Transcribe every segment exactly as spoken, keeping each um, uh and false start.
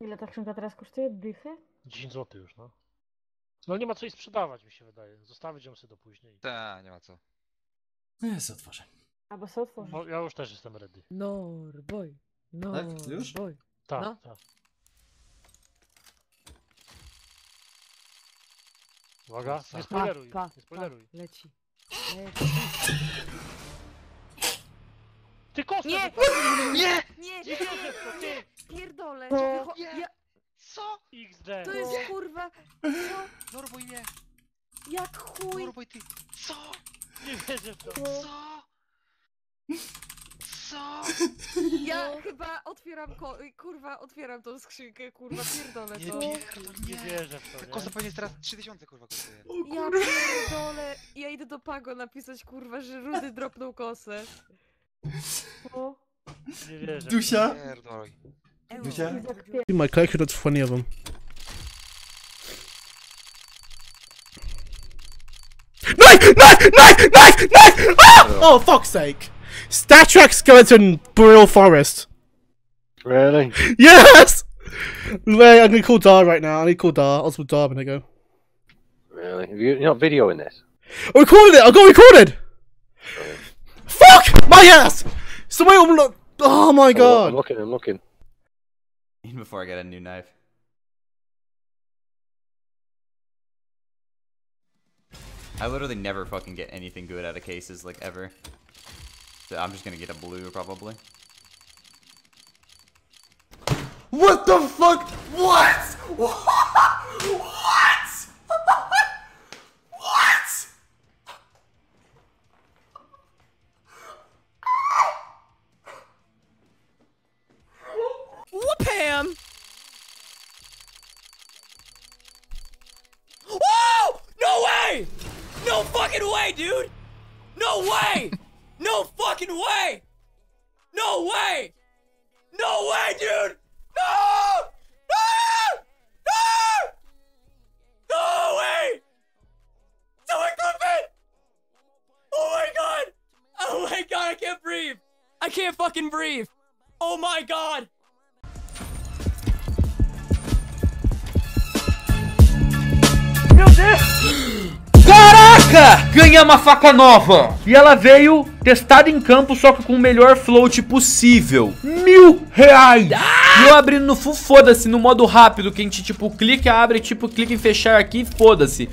Ile ta skrzynka teraz kosztuje? Dychy? dziesięć złotych już, no. No nie ma co jej sprzedawać, mi się wydaje. Zostawić ją sobie do później. Tak, nie ma co. No jest otworzę. Albo sobie otworzę. No, ja już też jestem ready. No, boy. No, tak? Już? Boy. Tak, no. Tak. Uwaga, nie spoileruj, pa, pa, nie spoileruj. Pa, leci. Leci. Ty kostę! Nie! Nie! Nie! Nie! Nie! Nie! Pierdolę! Bo... Ja... Co? iks de. To jest nie. Kurwa... Co? Norbuj mnie! Jak chuj! Norbuj ty! Co? Nie wierzę w to! Co? Co? Ja no. Chyba otwieram ko... Kurwa, otwieram tą skrzynkę, kurwa, pierdolę to! Nie pierdol, nie, nie wierzę w to, nie? Kosta pewnie teraz trzy tysiące kurwa kosztuje. Ja pierdolę! Ja idę do Pago napisać, kurwa, że Rudy dropnął kosę. O. Nie wierzę. Dusia! Dusia? My collection, that's funny of them. Knife! Knife! Knife! Knife! Knife! Ah! Oh, fuck's sake! Star Trek Skeleton Boreal Forest. Really? Yes! Wait, I'm gonna call Dar right now. I need to call Dar. I'll call Dar when I go. Really? You're not videoing this? I'm recording it! I got recorded! Really? Fuck! My ass! So wait, I'm not... Oh my god! I'm looking, I'm looking. Even before I get a new knife. I literally never fucking get anything good out of cases, like, ever. So I'm just gonna get a blue, probably. What the fuck? What? What? Whoa! No way! No fucking way, dude! No way! No fucking way! No way! No way, dude! No! No! No! No way! Someone clip it! Oh my god! Oh my god, I can't breathe! I can't fucking breathe! Oh my god! Caraca! Ganhei uma faca nova! E ela veio testada em campo, só que com o melhor float possível. Mil reais! E eu abrindo no full, foda-se, no modo rápido, que a gente tipo clica, abre, tipo clica em fechar aqui e foda-se.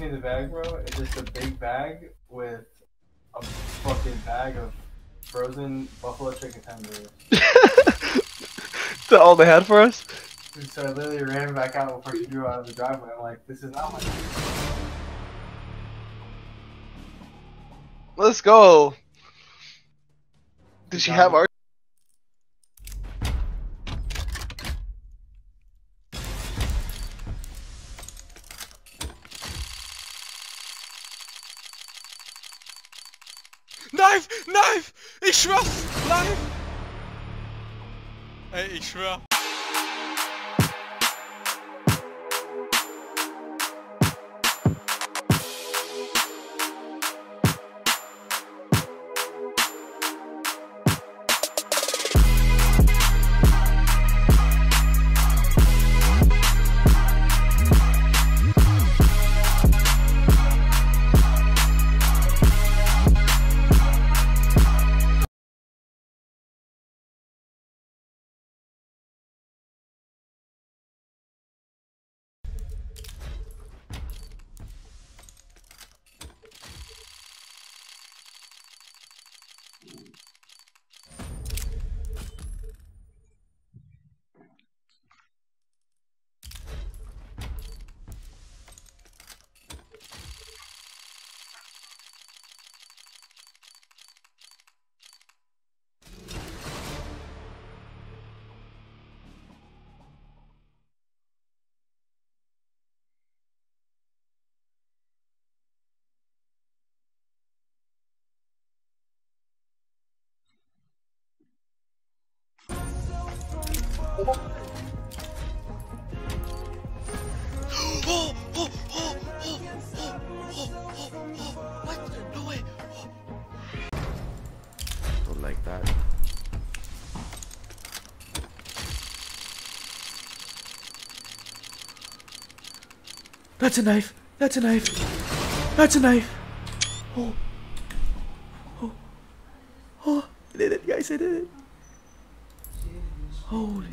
The bag, bro, it's just a big bag with a fucking bag of frozen buffalo chicken tenders. Is that all they had for us? So I literally ran back out before she drew out of the driveway. I'm like, this is not my. Let's go. Did she have our? Knife! Knife! Ich schwör's! Knife! Ey, ich schwör! Oh, oh, oh, oh, oh, oh, oh, oh, what? No way. Oh. Don't like that. That's a knife. That's a knife. That's a knife. Oh. Oh. Oh. I did it, guys. I did it. Holy.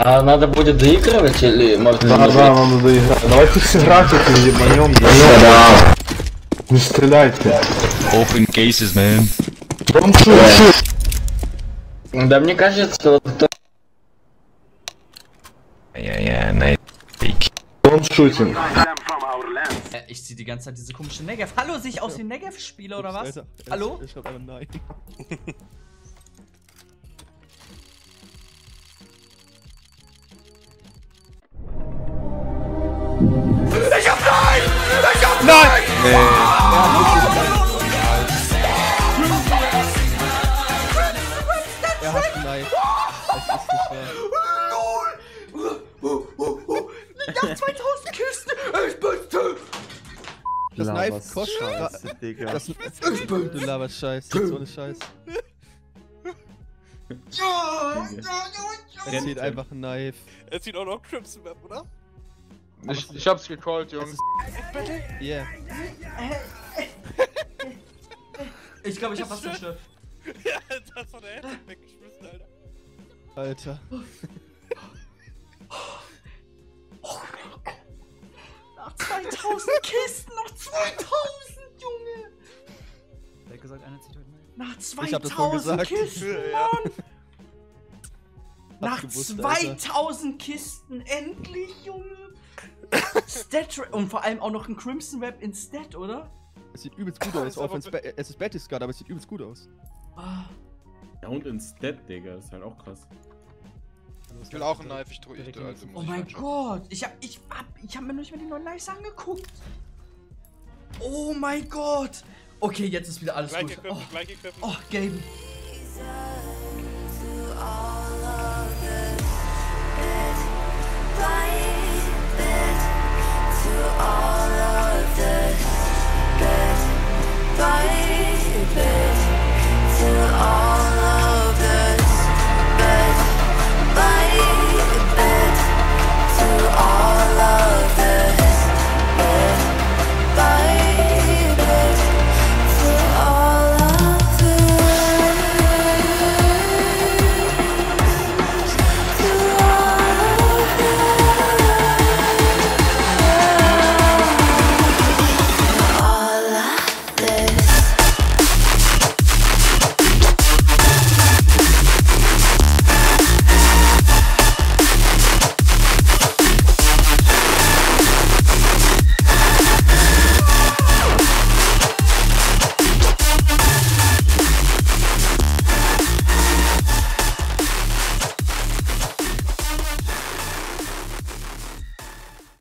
А надо будет доигрывать или может быть? Да, да, надо доиграть. Давайте сыграть это ебанем. Да. Не стреляйте. Open cases, man. Don't shoot. Да мне кажется, вот кто. Я-я, на. Don't shooting. Ich zieh die ganze Zeit diese komische Negev. Hallo, sehe ich aus wie ein Negev-Spieler oder was? Hallo? Ich hab einen nein. Ich hab nein! Ich hab nein! Nein! Nee. Er hat nein. Es ist LOL! Ich hab zweitausend Kisten! Ich bin's TÜV! Das Knife kostet... Digga. Das ich bin... Du laberst Scheiß, das ist ohne Scheiß. Er zieht einfach ein Knife. Er zieht auch noch Crimson Map, oder? Ich, ich hab's gecallt, Jungs. Yeah. Ich glaube, ich hab was zerstört. Ja, das war der Headset weggeschmissen, Alter. Alter. Nach zweitausend Kisten, nach zweitausend, Junge! Wer hat gesagt, einer zieht heute mal? Nach zweitausend Kisten, Mann! Nach zweitausend Kisten, endlich, Junge! Stat und vor allem auch noch ein Crimson Wrap in Stat, oder? Es sieht übelst gut aus, auch wenn es ist Battiscard, aber es sieht übelst gut aus. Ja und in Stat, Digga, das ist halt auch krass. Ich will auch ein Knife, ich drücke. Ich, also oh mein Gott, ich hab, ich, hab, ich hab mir noch nicht mal die neuen Knives angeguckt. Oh mein Gott. Okay, jetzt ist wieder alles gut. Oh, oh Gabe.